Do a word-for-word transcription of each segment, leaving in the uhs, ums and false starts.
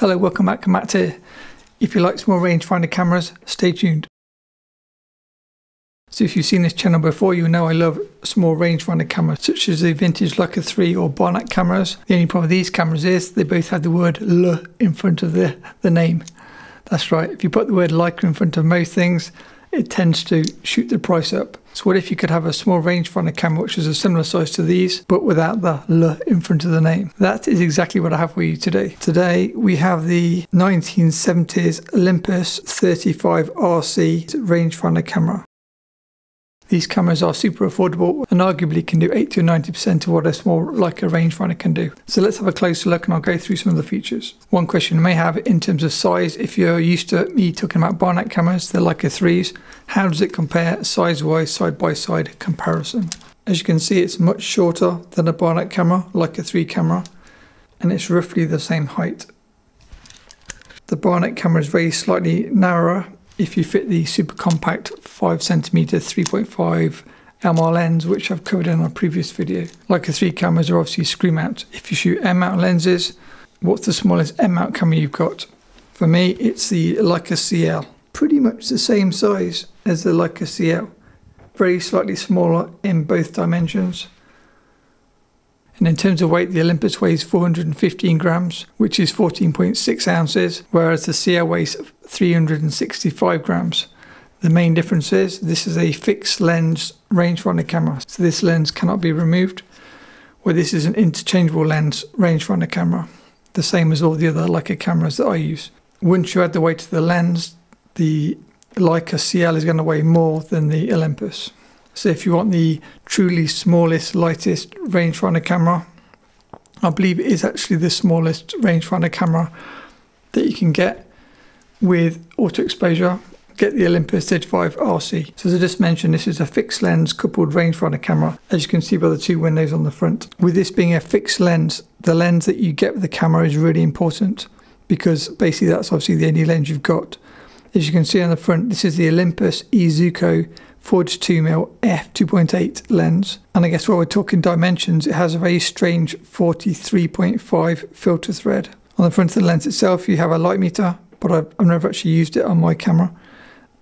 Hello, welcome back, Matt here. If you like some more rangefinder cameras, stay tuned. So if you've seen this channel before, you know I love small rangefinder cameras such as the vintage Leica three or Barnack cameras. The only problem with these cameras is they both have the word L in front of the, the name. That's right, if you put the word Leica in front of most things, it tends to shoot the price up. So what if you could have a small rangefinder camera which is a similar size to these but without the L in front of the name? That is exactly what I have for you today. Today we have the nineteen seventies Olympus thirty-five R C rangefinder camera. These cameras are super affordable and arguably can do eighty to ninety percent of what a small Leica rangefinder can do. So let's have a closer look and I'll go through some of the features. One question you may have in terms of size, if you're used to me talking about Barnack cameras, the Leica threes, how does it compare size-wise, side-by-side comparison? As you can see, it's much shorter than a Barnack camera, Leica three camera, and it's roughly the same height. The Barnack camera is very slightly narrower if you fit the super compact five centimeter three point five millimeter lens, which I've covered in our previous video. Leica three cameras are obviously screw mount. If you shoot M mount lenses, what's the smallest M mount camera you've got? For me, it's the Leica C L. Pretty much the same size as the Leica C L. Very slightly smaller in both dimensions. And in terms of weight, the Olympus weighs four hundred fifteen grams, which is fourteen point six ounces, whereas the C L weighs three hundred sixty-five grams. The main difference is this is a fixed lens rangefinder camera, so this lens cannot be removed, where this is an interchangeable lens rangefinder camera, the same as all the other Leica cameras that I use. Once you add the weight to the lens, the Leica C L is going to weigh more than the Olympus. So if you want the truly smallest, lightest rangefinder camera, I believe it is actually the smallest rangefinder camera that you can get with auto exposure, get the Olympus thirty-five R C. So as I just mentioned, this is a fixed lens coupled rangefinder camera, as you can see by the two windows on the front. With this being a fixed lens, the lens that you get with the camera is really important, because basically that's obviously the only lens you've got. As you can see on the front, this is the Olympus E. Zuiko forty-two millimeter f two point eight lens, and I guess while we're talking dimensions, it has a very strange forty-three point five filter thread. On the front of the lens itself you have a light meter, but I've, I've never actually used it on my camera,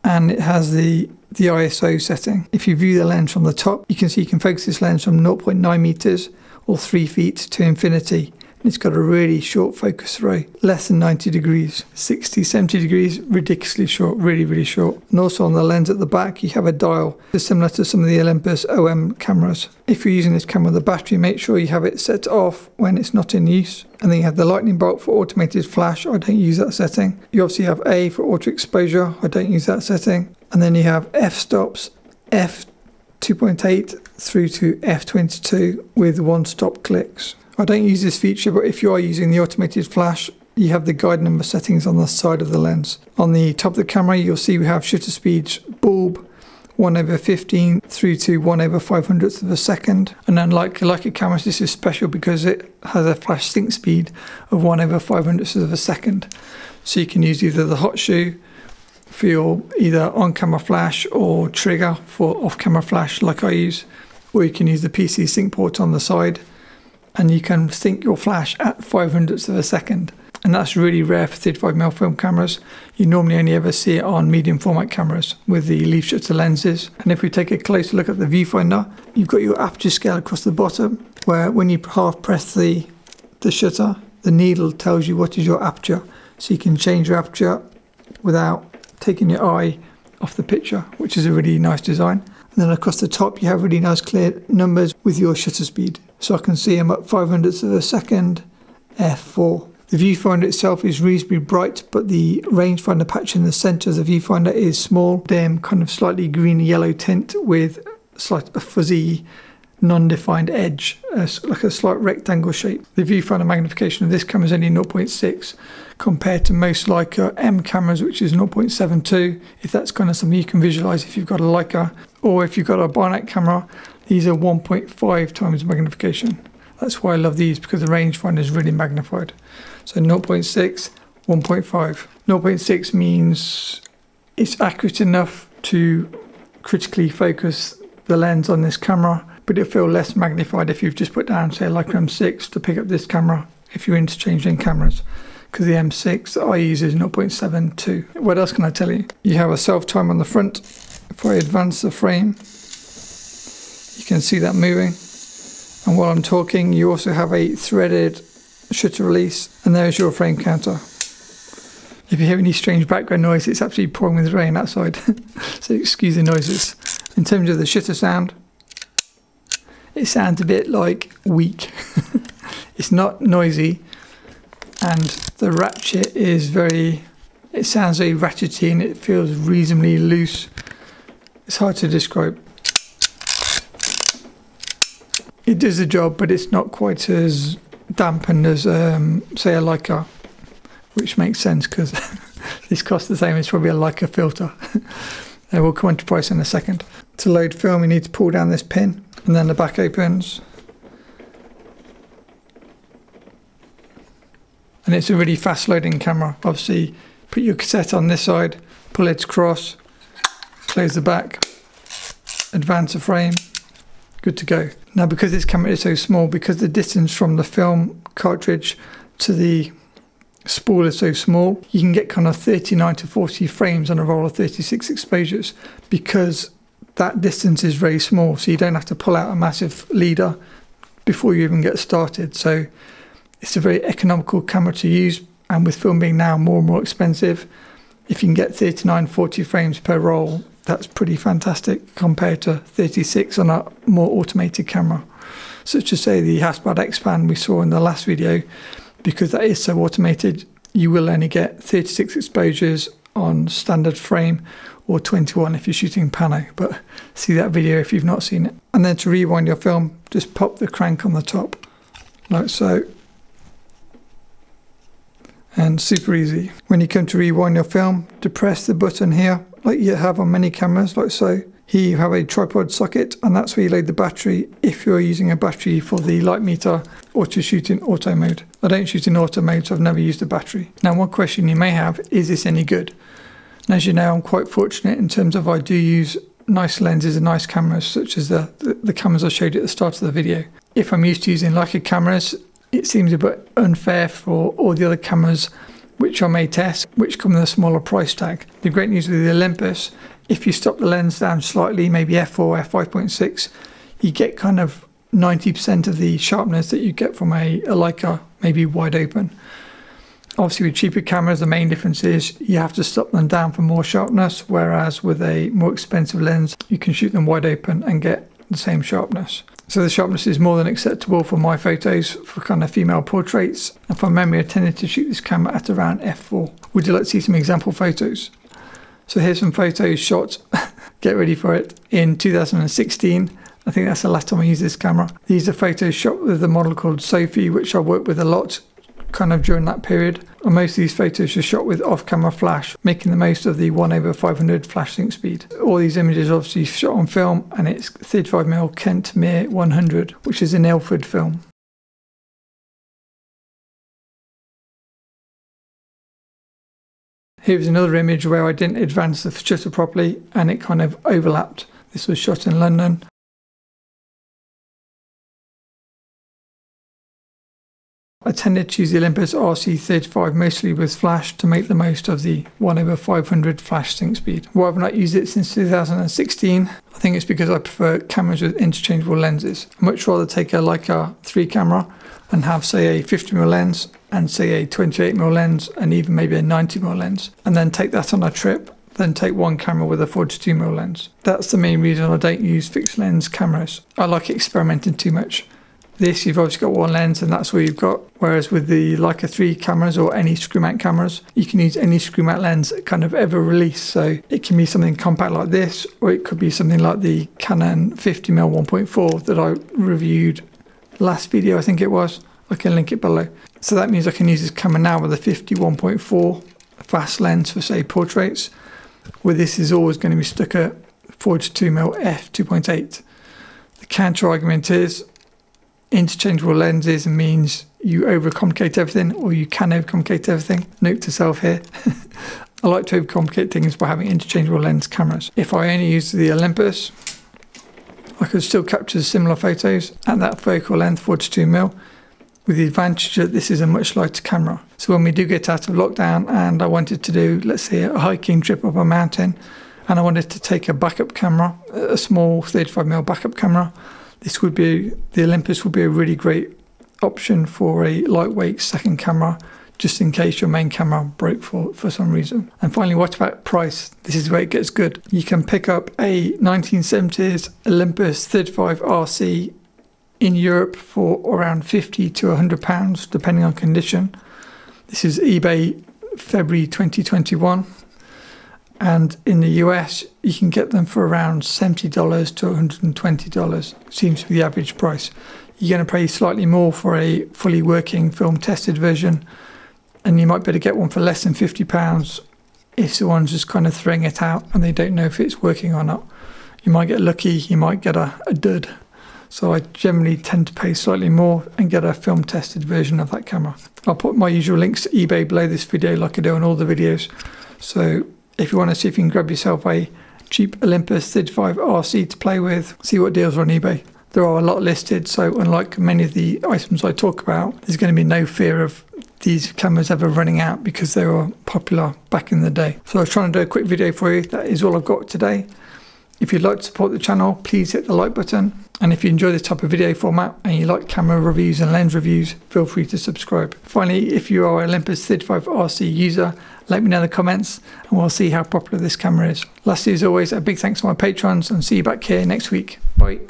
and it has the, the I S O setting. If you view the lens from the top, you can see you can focus this lens from zero point nine meters or three feet to infinity, and it's got a really short focus throw, less than ninety degrees, sixty, seventy degrees, ridiculously short, really, really short. And also on the lens at the back, you have a dial, similar to some of the Olympus O M cameras. If you're using this camera with a battery, make sure you have it set off when it's not in use. And then you have the lightning bolt for automated flash. I don't use that setting. You obviously have A for auto exposure. I don't use that setting. And then you have f-stops, f two point eight through to f twenty-two with one-stop clicks. I don't use this feature, but if you are using the automated flash, you have the guide number settings on the side of the lens. On the top of the camera, you'll see we have shutter speeds bulb one over fifteen through to one over five hundredths of a second. And unlike Leica cameras, this is special because it has a flash sync speed of one over five hundredths of a second. So you can use either the hot shoe for your either on-camera flash or trigger for off-camera flash like I use, or you can use the P C sync port on the side, and you can sync your flash at five hundredths of a second. And that's really rare for thirty-five millimeter film cameras. You normally only ever see it on medium format cameras with the leaf shutter lenses. And if we take a closer look at the viewfinder, you've got your aperture scale across the bottom, where when you half press the, the shutter, the needle tells you what is your aperture. So you can change your aperture without taking your eye off the picture, which is a really nice design. And then across the top, you have really nice clear numbers with your shutter speed. So I can see them at five hundredths of a second, f four. The viewfinder itself is reasonably bright, but the rangefinder patch in the centre of the viewfinder is small, dim, kind of slightly green-yellow tint with slight a fuzzy, non-defined edge, uh, like a slight rectangle shape. The viewfinder magnification of this camera is only zero point six, compared to most Leica M cameras, which is zero point seven two, if that's kind of something you can visualise if you've got a Leica, or if you've got a Barnack camera. These are one point five times magnification. That's why I love these, because the rangefinder is really magnified. So zero point six, one point five. zero point six means it's accurate enough to critically focus the lens on this camera, but it'll feel less magnified if you've just put down, say, Leica M six to pick up this camera if you're interchanging cameras, because the M six that I use is zero point seven two. What else can I tell you? You have a self time on the front. If I advance the frame, you can see that moving. And while I'm talking, you also have a threaded shutter release, and there's your frame counter. If you hear any strange background noise, it's absolutely pouring with rain outside, so excuse the noises. In terms of the shutter sound, it sounds a bit like weak. It's not noisy, and the ratchet is very, it sounds very ratchety and it feels reasonably loose. It's hard to describe. It does the job, but it's not quite as dampened as um, say a Leica. Which makes sense because this costs the same, it's probably a Leica filter. And we'll come on to price in a second. To load film, you need to pull down this pin and then the back opens. And it's a really fast loading camera. Obviously, put your cassette on this side, pull it across, close the back, advance the frame, good to go. Now, because this camera is so small, because the distance from the film cartridge to the spool is so small, you can get kind of thirty-nine to forty frames on a roll of thirty-six exposures because that distance is very small, so you don't have to pull out a massive leader before you even get started. So it's a very economical camera to use, and with film being now more and more expensive, if you can get thirty-nine, forty frames per roll, that's pretty fantastic compared to thirty-six on a more automated camera, such as say the Hasselblad Xpan we saw in the last video. Because that is so automated, you will only get thirty-six exposures on standard frame, or twenty-one if you're shooting pano, but see that video if you've not seen it. And then to rewind your film, just pop the crank on the top, like so, and super easy. When you come to rewind your film, depress the button here, like you have on many cameras, like so. Here you have a tripod socket, and that's where you load the battery if you're using a battery for the light meter or to shoot in auto mode. I don't shoot in auto mode, so I've never used a battery. Now, one question you may have, is this any good? And as you know, I'm quite fortunate in terms of I do use nice lenses and nice cameras, such as the, the, the cameras I showed you at the start of the video. If I'm used to using Leica cameras, it seems a bit unfair for all the other cameras which I may test, which come with a smaller price tag. The great news with the Olympus, if you stop the lens down slightly, maybe f four, f five point six, you get kind of ninety percent of the sharpness that you get from a, a Leica, maybe wide open. Obviously with cheaper cameras, the main difference is you have to stop them down for more sharpness, whereas with a more expensive lens, you can shoot them wide open and get the same sharpness. So the sharpness is more than acceptable for my photos, for kind of female portraits. And from memory, I tended to shoot this camera at around f four. Would you like to see some example photos? So here's some photos shot, get ready for it, in two thousand sixteen. I think that's the last time I used this camera. These are photos shot with a model called Sophie, which I worked with a lot kind of during that period. And most of these photos are shot with off-camera flash, making the most of the one over five hundred flash sync speed. All these images obviously shot on film, and it's thirty-five millimeter Kentmere one hundred, which is an Ilford film. Here's another image where I didn't advance the shutter properly and it kind of overlapped. This was shot in London. I tended to use the Olympus R C thirty-five mostly with flash to make the most of the one over five hundred flash sync speed. Why I've not used it since two thousand sixteen, I think it's because I prefer cameras with interchangeable lenses. I'd much rather take a Leica three camera and have say a fifty millimeter lens and say a twenty-eight millimeter lens and even maybe a ninety millimeter lens, and then take that on a trip, then take one camera with a forty-two millimeter lens. That's the main reason I don't use fixed lens cameras. I like experimenting too much. This, you've obviously got one lens and that's all you've got, whereas with the Leica three cameras or any screw mount cameras, you can use any screw mount lens kind of ever released. So it can be something compact like this, or it could be something like the Canon fifty millimeter one point four that I reviewed last video, I think it was. I can link it below. So that means I can use this camera now with a fifty one point four fast lens for say portraits, where this is always going to be stuck at forty-two millimeter f two point eight. The counter argument is interchangeable lenses means you overcomplicate everything, or you can overcomplicate everything. Note to self here. I like to overcomplicate things by having interchangeable lens cameras. If I only used the Olympus, I could still capture similar photos at that focal length, forty-two millimeter. with the advantage that this is a much lighter camera. So when we do get out of lockdown and I wanted to do, let's say, a hiking trip up a mountain, and I wanted to take a backup camera, a small thirty-five millimeter backup camera, this would be, the Olympus would be a really great option for a lightweight second camera, just in case your main camera broke for, for some reason. And finally, what about price? This is where it gets good. You can pick up a nineteen seventies Olympus thirty-five R C in Europe for around fifty to one hundred pounds, depending on condition. This is eBay February twenty twenty-one. And in the U S, you can get them for around seventy to one hundred twenty dollars. Seems to be the average price. You're going to pay slightly more for a fully working film tested version, and you might be able to get one for less than fifty pounds if someone's just kind of throwing it out and they don't know if it's working or not. You might get lucky, you might get a, a dud. So I generally tend to pay slightly more and get a film tested version of that camera. I'll put my usual links to eBay below this video like I do in all the videos. So if you want to see if you can grab yourself a cheap Olympus thirty-five R C to play with, see what deals are on eBay. There are a lot listed, so unlike many of the items I talk about, there's going to be no fear of these cameras ever running out because they were popular back in the day. So I was trying to do a quick video for you. That is all I've got today. If you'd like to support the channel, please hit the like button. And if you enjoy this type of video format and you like camera reviews and lens reviews, feel free to subscribe. Finally, if you are an Olympus thirty-five R C user, let me know in the comments and we'll see how popular this camera is. Lastly, as always, a big thanks to my patrons, and see you back here next week. Bye.